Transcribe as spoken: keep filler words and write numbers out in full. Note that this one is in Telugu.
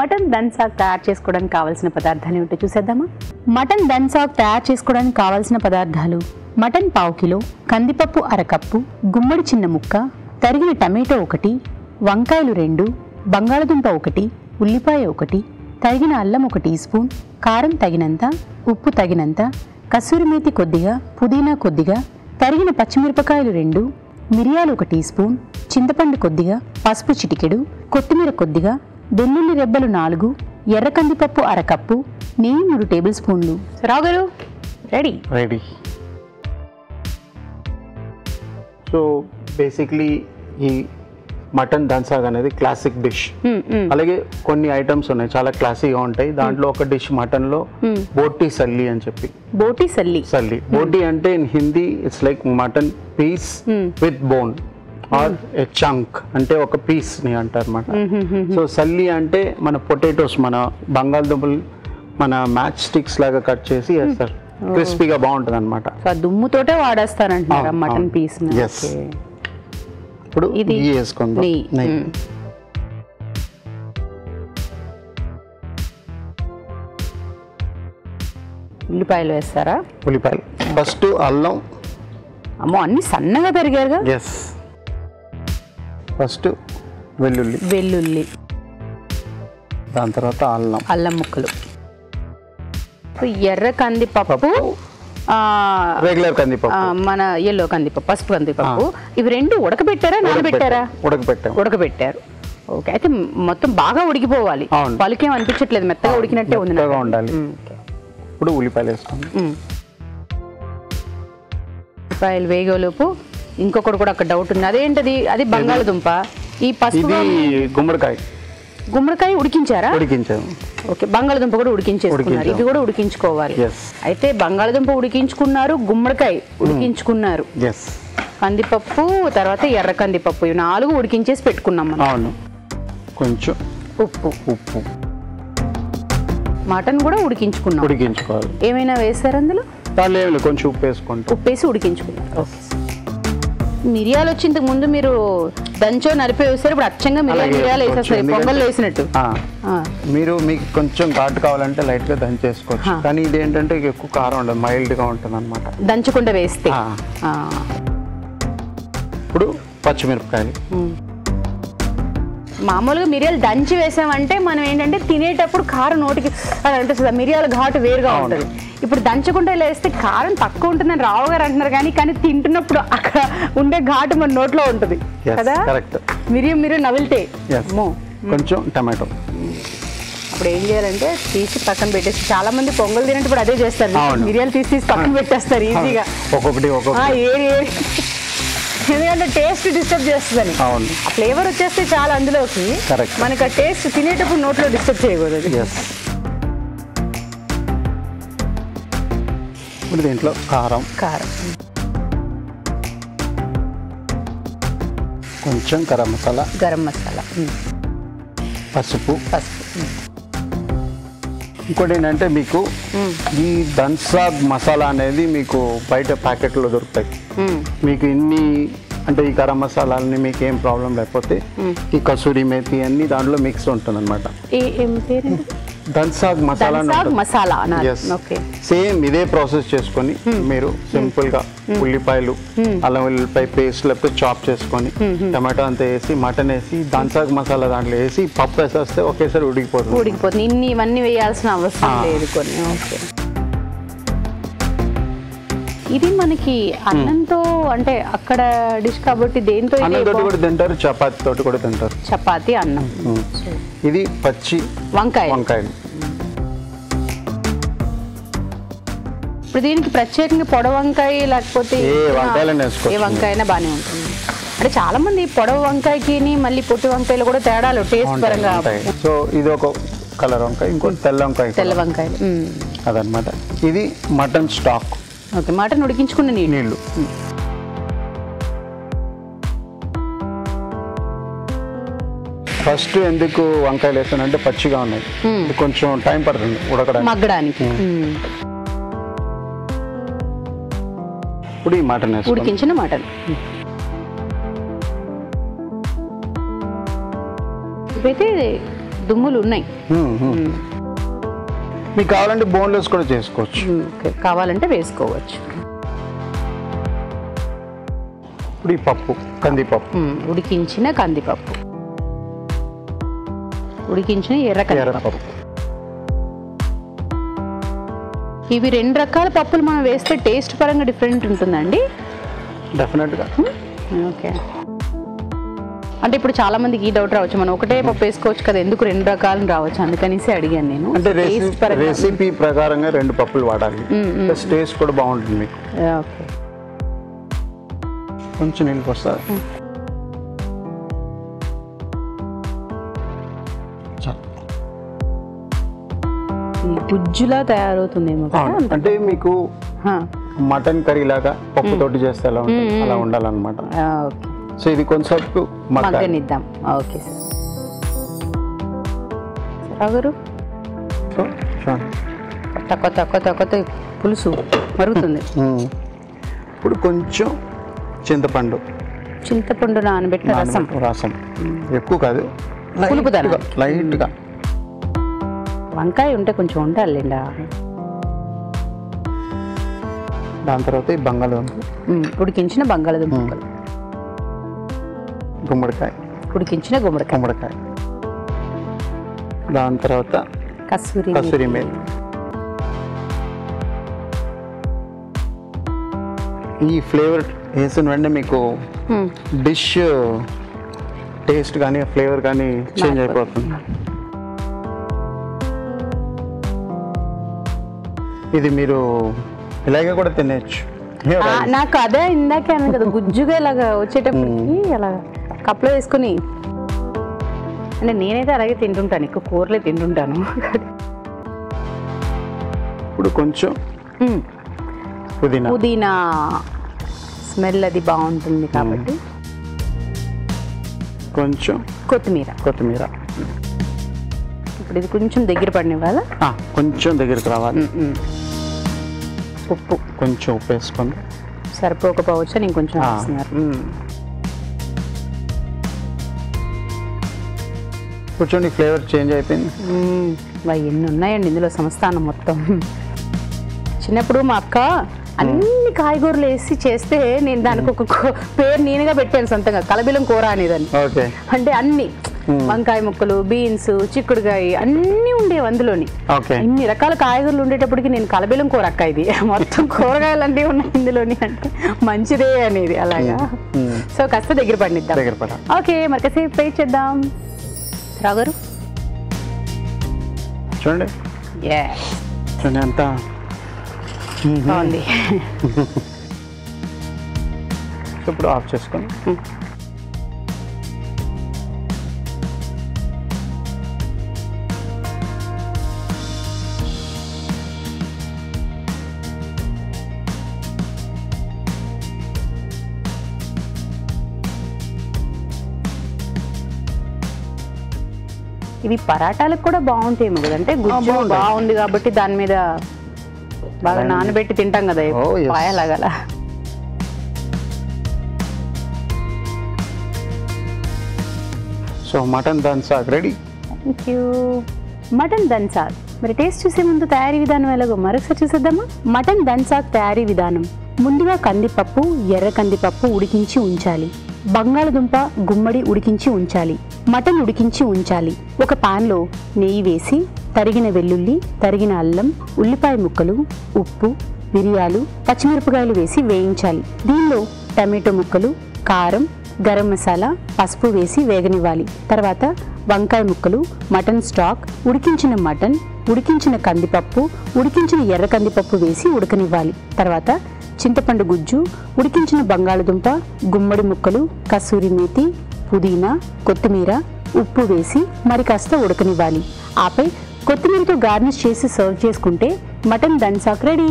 मटन दन्साक तैयार చేసుకోవడానికి కావాల్సిన పదార్థాలు ఏంటో చూసేద్దామా। మటన్ దన్సాక్ తయారు చేసుకోవడానికి కావాల్సిన పదార్థాలు మటన్ పావు కిలో, కందిపప్పు అర కప్పు, గుమ్మడి చిన్న ముక్క, తరిగిన టమాటో ఒకటి, వంకాయలు రెండు, బంగాళదుంప ఒకటి, ఉల్లిపాయ ఒకటి, తరిగిన అల్లం ఒక టీ స్పూన్, కారం తగినంత, ఉప్పు తగినంత, కసూరి మేతి కొద్దిగా, పుదీనా కొద్దిగా, తరిగిన పచ్చిమిరపకాయలు రెండు, మిరియాలు ఒక టీ స్పూన్, చింతపండు కొద్దిగా, పసుపు చిటికెడు, కొత్తిమీర కొద్దిగా, వెల్లుల్లి రెబ్బలు నాలుగు, ఎర్ర కందిపప్పు అర కప్పు, నెయ్యి మూడు టేబుల్ స్పూన్లు। రావు గారు రెడీ రెడీ। సో బేసికలీ ఈ మటన్ దన్సాక్ అనేది క్లాసిక్ డిష్। అలాగే కొన్ని ఐటమ్స్ ఉన్నాయి చాలా క్లాసీగా ఉంటాయి। దాంట్లో ఒక డిష్ మటన్ లో బోటి సల్లి అని చెప్పి, బోటి సల్లి సల్లి బోటి అంటే in Hindi it's like mutton piece with bone or a chunk అంటే ఒక పీస్ ని అంటారన్నమాట। సో సల్లి అంటే మన పొటాటోస్ మన బంగాళదుంపలు మన మ్యాచ్ స్టిక్స్ లాగా కట్ చేసి వేస్తారు, క్రిస్పీగా బాగుంటది అనమాట। దుమ్ముతోటే వాడేస్తారంటారు మటన్ పీస్ ని। ఇప్పుడు ఇది వేసుకుందాం। ఉల్లిపాయలు వేస్తారా? ఉల్లిపాయలు ఫస్ట్, అల్లం అమ్మో అన్ని సన్నగా తరిగారుగా, ఎస్ ఫస్ట్ వెల్లుల్లి వెల్లుల్లి దాని తర్వాత అల్లం అల్లం ముక్కలు, ఎర్ర కందిపప్పు రెగ్యులర్ కందిపప్పు మన ఎల్లో కందిపప్పు పసుపు కందిపప్పు, ఇవి రెండు ఉడకబెట్టారా నానబెట్టారా? ఉడకబెట్టారు ఉడకబెట్టారు ఓకే। అయితే మొత్తం బాగా ఉడికిపోవాలి, పలుకేం అనిపించట్లేదు, మెత్తగా ఉడికినట్టే ఉంది ఉండాలి। ఇప్పుడు ఉల్లిపాయలు వేస్తాం, ఉల్లిపాయలు వేగేలోపు ఇంకొకటి కూడా ఒక డౌట్ ఉంది, అదేంటది? అది బంగాళదుంప, ఈ పసుపు, గుమ్మడికాయ గుమ్మడికాయ ఉడికించారా? ఉడికించారు ఓకే। బంగాళదుంప కూడా ఉడికించేసుకున్నారు, ఇది కూడా ఉడికించుకోవాలి। అయితే బంగాళదుంప ఉడికించుకున్నారు, గుమ్మడికాయ ఉడికించుకున్నారు, కందిపప్పు తర్వాత ఎర్ర కందిపప్పు, ఇవి నాలుగు ఉడికించేసి పెట్టుకున్నాం మనం। అవును కొంచెం ఉప్పు ఉప్పు మటన్ కూడా ఉడికించుకున్నాం, ఉడికించుకోవాలి। ఏమైనా వేసారు అందులో? కొంచెం ఉప్పు వేసుకుంటాం, ఉప్పు వేసి ఉడికించుకున్నాం ఓకే। మిరియాలు వచ్చి ఇంతకు ముందు మీరు దంచో నలిపి వేస్తారు, ఇప్పుడు అచ్చంగా మిరియాలు వేసేస్తారు పొంగల్లో వేసినట్టు। మీరు మీకు కొంచెం ఘాటు కావాలంటే లైట్ గా దంచేసుకోవచ్చు, కానీ ఇదేంటంటే ఎక్కువ కారం ఉండదు, మైల్డ్ గా ఉంటుంది అనమాట దంచకుండా వేస్తే। ఇప్పుడు పచ్చిమిరపకాయలు, మామూలుగా మిరియాలు దంచి వేసామంటే మనం ఏంటంటే తినేటప్పుడు కారం నోటికి అనిపిస్తుంది, మిరియాల ఘాటు వేరుగా ఉంటుంది। ఇప్పుడు దంచకుండా వేస్తే కారం తక్కువ ఉంటుందని రావు గారు అంటున్నారు, కానీ కానీ తింటున్నప్పుడు అక్కడ ఉండే ఘాటు మన నోట్లో ఉంటుంది కదా, మిరియం మిరియం నవిలితే। కొంచెం టమాటో, ఇప్పుడు ఏం చేయాలంటే తీసి పక్కన పెట్టేసి, చాలా మంది పొంగల్ తినేటప్పుడు అదే చేస్తారు, మిరియాలు తీసి తీసి పక్కన పెట్టేస్తారు ఈజీగా, ఎందుకంటే టేస్ట్ డిస్టర్బ్ చేస్తుందని। ఆ ఫ్లేవర్ వచ్చేస్తే చాలా అందులోకి మనకు ఆ టేస్ట్ తినేటప్పుడు నోట్లో డిస్టర్బ్ చేయకూడదు। ఇప్పుడు దీంట్లో కారం కారం కొంచెం గరం మసాలా గరం మసాలా పసుపు పసుపు ఇంకోటి ఏంటంటే మీకు ఈ దన్సాక్ మసాలా అనేది మీకు బయట ప్యాకెట్లో దొరుకుతాయి, మీకు ఇన్ని అంటే ఈ గరం మసాలాలని మీకు ఏం ప్రాబ్లం లేకపోతే ఈ కసూరి మేతి అన్ని దాంట్లో మిక్స్ ఉంటుంది అనమాట। దన్సాక్ మసాలా సేమ్ ఇదే ప్రాసెస్ చేసుకొని మీరు సింపుల్ గా ఉల్లిపాయలు అల్లం ఉల్లిపాయ పేస్ట్ లేకపోతే చాప్ చేసుకొని టమాటో అంతా వేసి మటన్ వేసి దన్సాక్ మసాలా దాంట్లో వేసి పప్పు వేసేస్తే ఒకేసారి ఉడికిపోతుంది ఉడికిపోతుంది ఇన్ని ఇవన్నీ వేయాల్సిన అవసరం లేదు కొన్ని ఓకే। ఇది మనకి అన్నంతో అంటే అక్కడ డిష్ కాబట్టి దేంతో కూడా తింటారు, చపాతి తోటి కూడా తింటారు, చపాతి అన్నం। ఇది పచ్చి వంకాయ వంకాయలు, ఇప్పుడు దీనికి ప్రత్యేకంగా పొడవ వంకాయ లేకపోతే ఏ వంకాయనా బాగానే ఉంటుంది, అంటే చాలా మంది పొడవ వంకాయకి మళ్ళీ పొట్టి వంకాయలు కూడా తేడాలు టేస్ట్ పరంగా। సో ఇది ఒక కలర్ వంకాయ, ఇంకోటి తెల్ల వంకాయ తెల్ల వంకాయలు అదనమాట। ఇది మటన్ స్టాక్ ఓకే, మటన్ ఉడికించుకున్న నీళ్ళు, ఫస్ట్ ఎందుకు వంకాయలు వేస్తానంటే పచ్చిగా ఉన్నాయి, కొంచెం టైం పడుతుంది ఉడకడానికి మగ్గడానికి। ఇప్పుడు ఈ మటన్ ఉడికించిన మటన్ అయితే దుమ్ములు ఉన్నాయి మీకు కావాలంటే బోన్లెస్ కూడా చేసుకోవచ్చు ఓకే కావాలంటే వేసుకోవచ్చు ఉడి పప్పు కందిపప్పు ఉడికించిన కందిపప్పు ఉడికించిన ఎర్ర కందిపప్పు ఇవి రెండు రకాల పప్పులు మనం వేస్తే టేస్ట్ పరంగా డిఫరెంట్ ఉంటుందండి డెఫినెట్ గా ఓకే అంటే ఇప్పుడు చాలా మందికి ఈ డౌట్ రావచ్చు మనం ఒకటే పప్పు వేసుకోవచ్చు కదా ఎందుకు రెండు రకాలు రావచ్చు అందుకనేసి అడిగాను నేను అంటే రెసిపీ ప్రకారంగా రెండు పప్పులు వాడాలి ప్లస్ టేస్ట్ కూడా బాగుంటుంది మీకు ఓకే కొంచెం నీళ్ళు పోస్తారు గుజ్జులా తయారవుతుందేమో అంటే మీకు మటన్ కర్రీ లాగా పప్పు తోటి చేస్తే అలా ఉంటుంది అలా ఉండాలన్నమాట సో ఇది కొంచెంసేపు మగ్గనిద్దాం ఓకే సార్ రాగరు సో చాలు తక్క తక్క తక్క పులుసు మరుగుతుంది ఇప్పుడు కొంచెం చింతపండు చింతపండు నానబెట్టిన రసం రసం ఎక్కువ కాదు పులుపుదనం లైట్‌గా వంకాయ ఉంటే కొంచెం ఉండాలండి దాని తర్వాత బంగాళదుంప ఉడికించిన బంగాళదుంప గుమ్మడికాయ ఉడికించిన గుమ్మడికాయ గుమ్మడికాయ దాని తర్వాత కసూరి కసూరి మేతి ఈ ఫ్లేవర్ వేసిన వెంటనే మీకు డిష్ టేస్ట్ కానీ ఫ్లేవర్ కానీ చేంజ్ అయిపోతుంది ఇది మీరు ఇలాగే కూడా తినేయచ్చు నాకు అదే ఇందాకే అన్న కదా గుజ్జుగా ఇలాగా వచ్చేటప్పటికి అలా కప్పులో వేసుకుని అంటే నేనైతే అలాగే తింటుంటాను ఎక్కువ కూరలే తింటుంటాను ఇప్పుడు కొంచెం పుదీనా పుదీనా స్మెల్ అది బాగుంటుంది కాబట్టి కొంచెం కొత్తిమీర కొత్తిమీర ఇప్పుడు ఇది కొంచెం దగ్గర పడినివ్వాలా కొంచెం దగ్గరికి రావాలి ఉప్పు కొంచెం ఉప్పు వేసుకోండి సరిపోకపోవచ్చు నేను కొంచెం వేస్తున్నారు కూర్చోండి ఫ్లేవర్ చేంజ్ అయిపోయింది బాగా ఎన్ని ఉన్నాయండి ఇందులో సంస్థానం మొత్తం చిన్నప్పుడు మా అక్క అన్ని కాయగూరలు వేసి చేస్తే నేను దానికి ఒక పేరు నేనుగా పెట్టాను సొంతంగా కలబిలం కూర అనేదాన్ని అంటే అన్ని వంకాయ ముక్కలు బీన్స్ చిక్కుడుకాయ అన్ని ఉండేవి అందులోని ఇన్ని రకాల కాయగూరలు ఉండేటప్పటికి నేను కలబిలం కూర అక్క ఇది మొత్తం కూరగాయలు అంటే ఉన్నాయి ఇందులోని అంటే మంచిదే అనేది అలాగా సో కాస్త దగ్గర పడినిద్దాం దగ్గర పడ ఓకే మరి కాసేపు ఫ్రై చేద్దాం రాగారు చూడండి చూడండి అంతా ఇప్పుడు ఆఫ్ చేసుకోండి ఇవి పరాటాలకు కూడా బాగుంటాయి కదంటే గుజ్జు బాగుంది కాబట్టి దాని మీద బాగా నానబెట్టి తింటాం కదా పాయలాగల so mutton dhansak ready thank you mutton dhansak మరి టేస్ట్ చూసే ముందు తయారీ విధానం ఎలాగో మరొకసారి చూసేద్దామా మటన్ దన్సాక్ తయారీ విధానం ముందుగా కందిపప్పు ఎర్ర కందిపప్పు ఉడికించి ఉంచాలి బంగాళదుంప గుమ్మడి ఉడికించి ఉంచాలి మటన్ ఉడికించి ఉంచాలి ఒక పాన్లో నెయ్యి వేసి తరిగిన వెల్లుల్లి తరిగిన అల్లం ఉల్లిపాయ ముక్కలు ఉప్పు మిరియాలు పచ్చిమిరపకాయలు వేసి వేయించాలి దీనిలో టమాటో ముక్కలు కారం గరం మసాలా పసుపు వేసి వేగనివ్వాలి తర్వాత వంకాయ ముక్కలు మటన్ స్టాక్ ఉడికించిన మటన్ ఉడికించిన కందిపప్పు ఉడికించిన ఎర్ర కందిపప్పు వేసి ఉడకనివ్వాలి తర్వాత చింతపండు గుజ్జు ఉడికించిన బంగాళదుంప గుమ్మడి ముక్కలు కసూరి మేతి పుదీనా కొత్తిమీర ఉప్పు వేసి మరి కాస్త ఉడకనివ్వాలి ఆపై కొత్తిమీరతో గార్నిష్ చేసి సర్వ్ చేసుకుంటే మటన్ దన్సాక్ రెడీ.